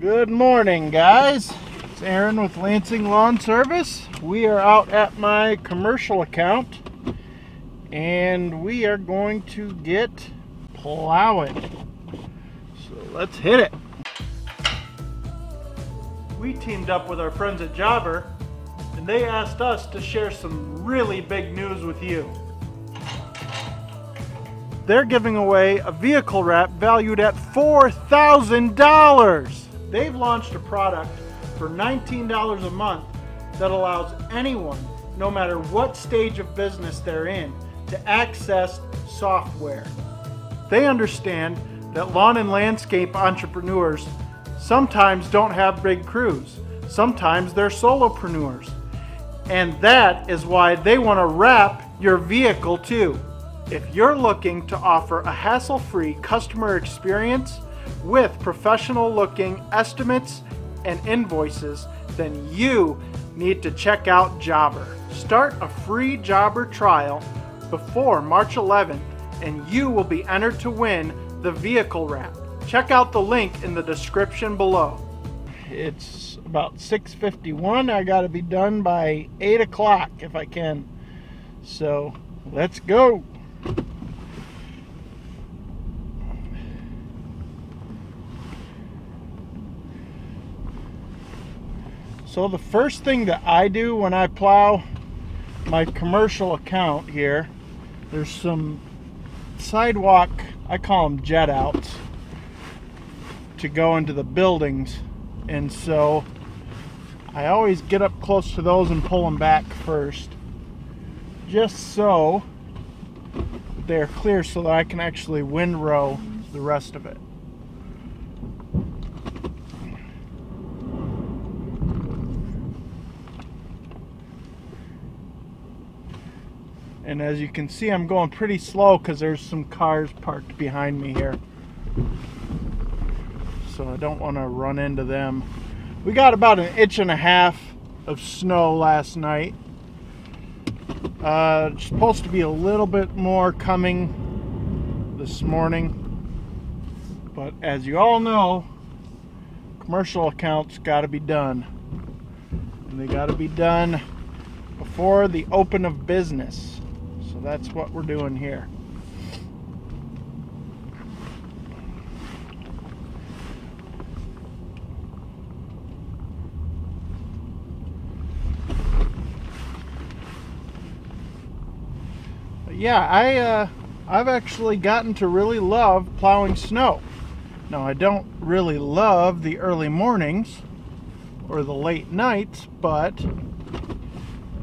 Good morning, guys. It's Aaron with Lansing Lawn Service. We are out at my commercial account and we are going to get plowing. So let's hit it. We teamed up with our friends at Jobber and they asked us to share some really big news with you. They're giving away a vehicle wrap valued at $4,000. They've launched a product for $19 a month that allows anyone, no matter what stage of business they're in, to access software. They understand that lawn and landscape entrepreneurs sometimes don't have big crews. Sometimes they're solopreneurs. And that is why they want to wrap your vehicle too. If you're looking to offer a hassle-free customer experience with professional-looking estimates and invoices, then you need to check out Jobber. Start a free Jobber trial before March 11th and you will be entered to win the vehicle wrap. Check out the link in the description below. It's about 6:51. I gotta be done by 8 o'clock if I can. So let's go. So the first thing that I do when I plow my commercial account here, there's some sidewalk, I call them jet outs, to go into the buildings. And so I always get up close to those and pull them back first, just so they're clear so that I can actually windrow the rest of it. And as you can see, I'm going pretty slow because there's some cars parked behind me here. So I don't want to run into them. We got about 1.5 inches of snow last night. Supposed to be a little bit more coming this morning, but as you all know, commercial accounts got to be done, and they got to be done before the open of business. So that's what we're doing here. Yeah, I've actually gotten to really love plowing snow. Now, I don't really love the early mornings or the late nights, but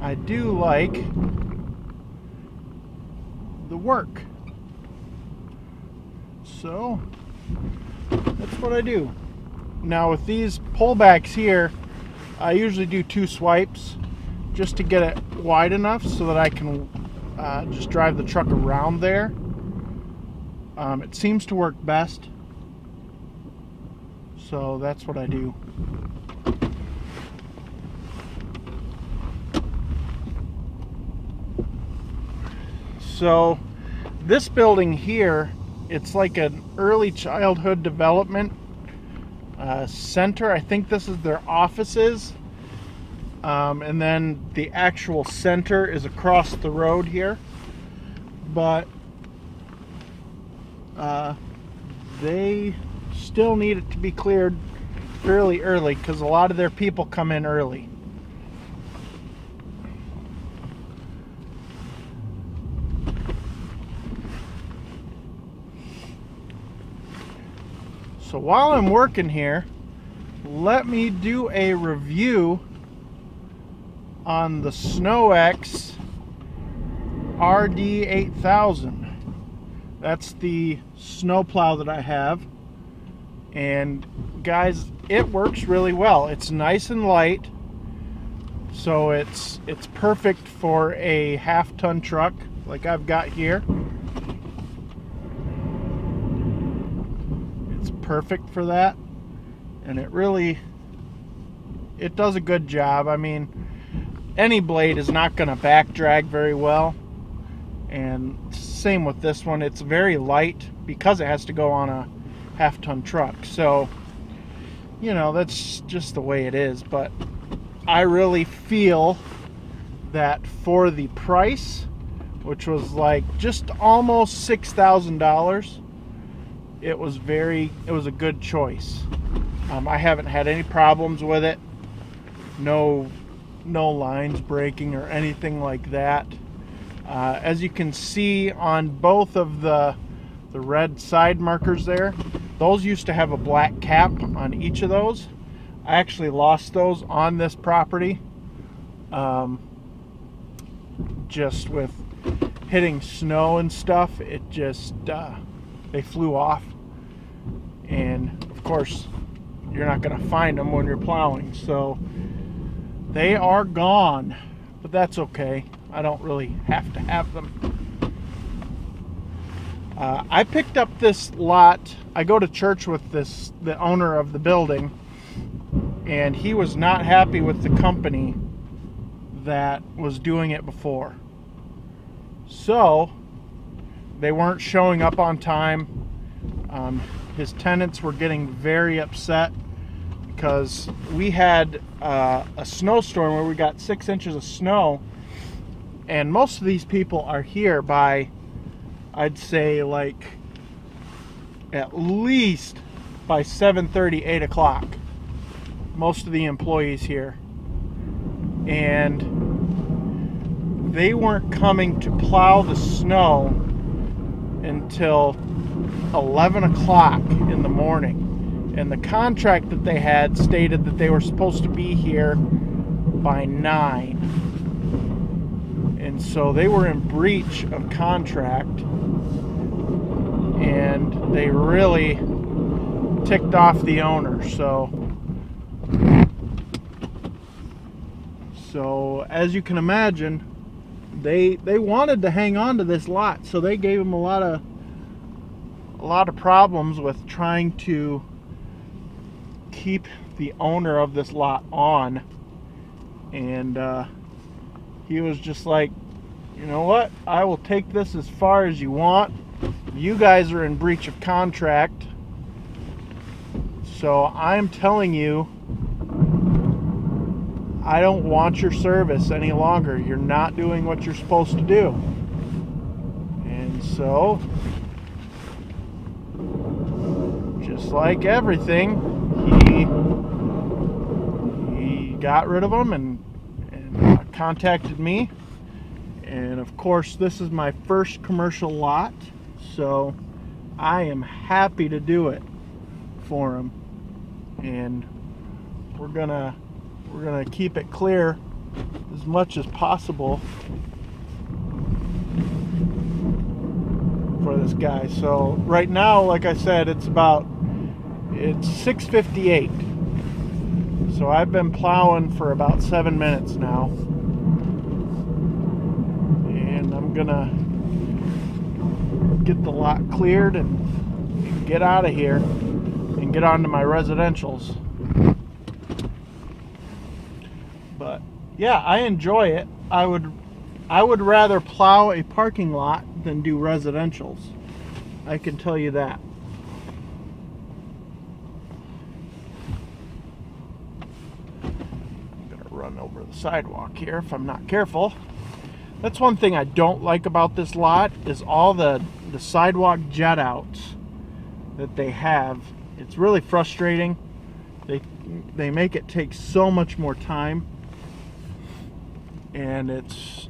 I do like the work. So that's what I do. Now with these pullbacks here, I usually do 2 swipes just to get it wide enough so that I can just drive the truck around there. It seems to work best, so that's what I do. So this building here, it's like an early childhood development center. I think this is their offices. And then the actual center is across the road here, but they still need it to be cleared fairly early because a lot of their people come in early. So while I'm working here, let me do a review on the SnowX RD8000. That's the snowplow that I have, and guys, it works really well. It's nice and light, so it's perfect for a 1/2-ton truck like I've got here. It's perfect for that, and it really, it does a good job. I mean, any blade is not going to back drag very well, and same with this one. It's very light because it has to go on a 1/2-ton truck, so you know, that's just the way it is. But I really feel that for the price, which was like just almost $6,000, it was a good choice. I haven't had any problems with it. No lines breaking or anything like that. As you can see on both of the red side markers there, those used to have a black cap on each of those. I actually lost those on this property, just with hitting snow and stuff. It just, they flew off, and of course you're not going to find them when you're plowing, so they are gone. But that's okay, I don't really have to have them. I picked up this lot. I go to church with the owner of the building, and he was not happy with the company that was doing it before. So they weren't showing up on time. His tenants were getting very upset because we had a snowstorm where we got 6 inches of snow, and most of these people are here by, I'd say, like at least by 7:30, 8 o'clock, most of the employees here, and they weren't coming to plow the snow until 11 o'clock in the morning. And the contract that they had stated that they were supposed to be here by 9, and so they were in breach of contract, and they really ticked off the owner. So as you can imagine, they wanted to hang on to this lot, so they gave him a lot of problems with trying to keep the owner of this lot on. And he was just like, you know what, I will take this as far as you want, you guys are in breach of contract, so I'm telling you I don't want your service any longer, you're not doing what you're supposed to do. And so just like everything, he got rid of them and contacted me. And of course, this is my first commercial lot, so I am happy to do it for him. And we're gonna keep it clear as much as possible for this guy. So right now, like I said, it's 6:58, so I've been plowing for about 7 minutes now, and I'm gonna get the lot cleared and get out of here and get onto my residentials. But yeah, I enjoy it. I would rather plow a parking lot than do residentials, I can tell you that. Over the sidewalk here if I'm not careful. That's one thing I don't like about this lot, is all the sidewalk jet outs that they have. It's really frustrating. They make it take so much more time, and it's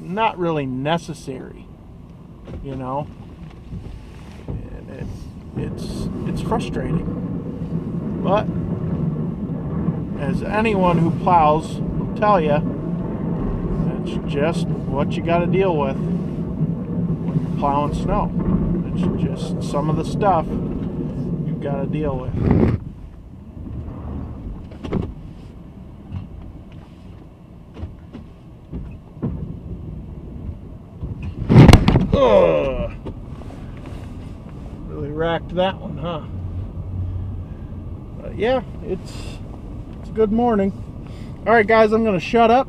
not really necessary, you know. And it's frustrating. But as anyone who plows will tell you, that's just what you got to deal with when you're plowing snow. It's just some of the stuff you've got to deal with. Ugh. Really racked that one, huh? But yeah, it's good morning. All right guys, I'm gonna shut up,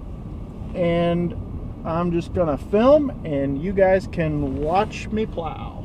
and I'm just gonna film, and you guys can watch me plow.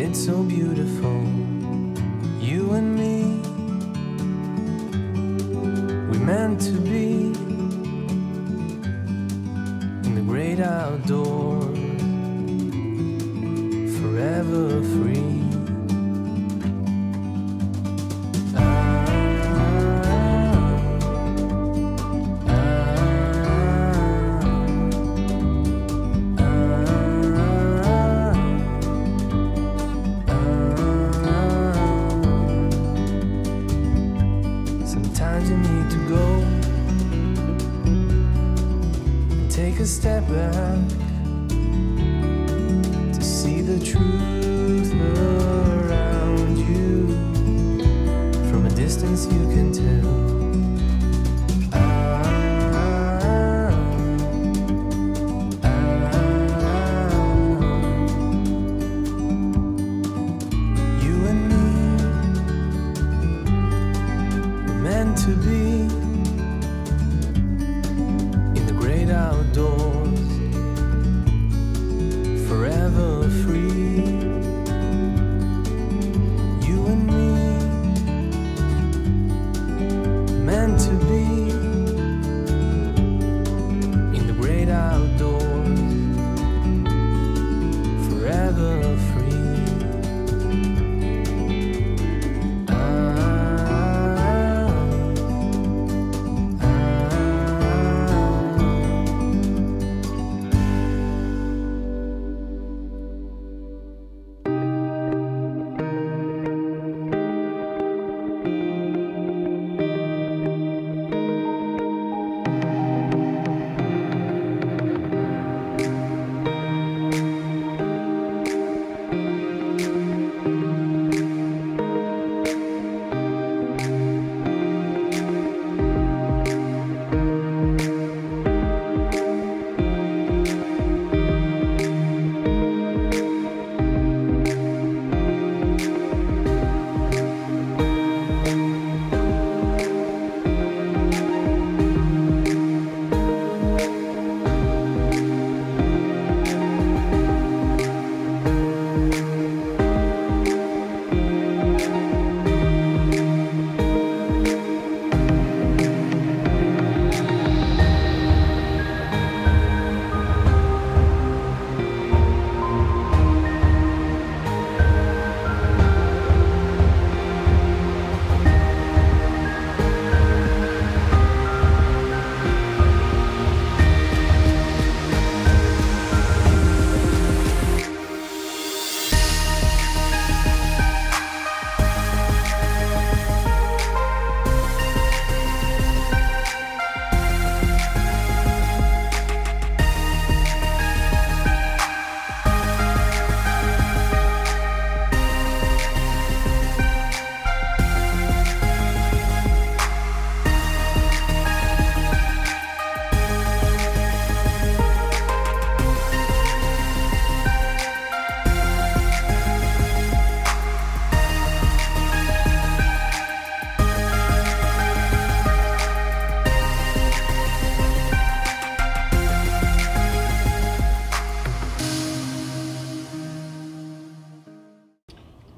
It's so beautiful, you and me. We're meant to be in the great outdoors, forever free. Sometimes you need to go and take a step back to see the truth around you. From a distance you can tell. To be in the great outdoors, forever free. You and me, meant to be in the great outdoors, forever free.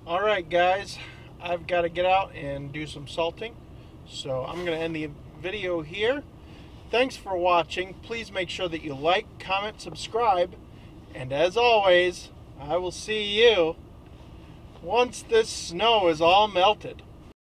Alright guys, I've got to get out and do some salting, so I'm going to end the video here. Thanks for watching. Please make sure that you like, comment, subscribe, and as always, I will see you once this snow is all melted.